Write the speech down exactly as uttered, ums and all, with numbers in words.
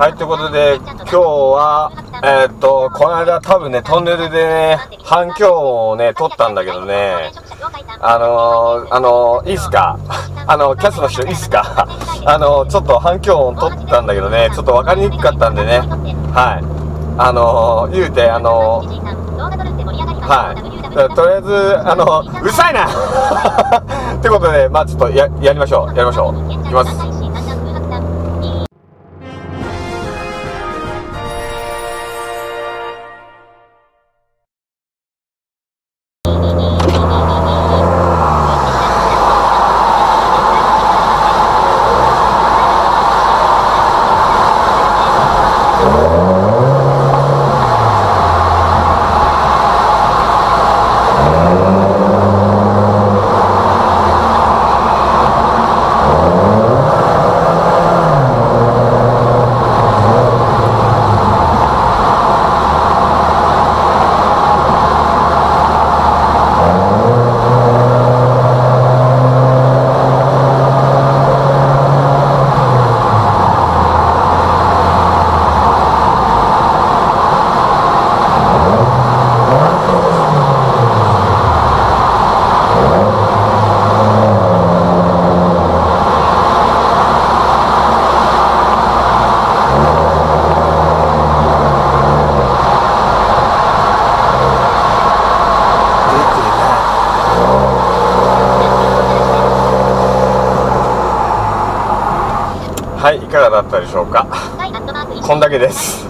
はい、ということで、今日は、えー、っと、この間多分ね、トンネルでね、反響をね、撮ったんだけどね、あのー、あのー、いいっすかあの、キャスの人いいっすかあのー、ちょっと反響を撮ったんだけどね、ちょっと分かりにくかったんでね、はい、あのー、言うて、あのー、はい、とりあえず、あのー、うるさいなってことで、まあちょっとや、やりましょう、やりましょう。いきます。はい、いかがだったでしょうか。こんだけです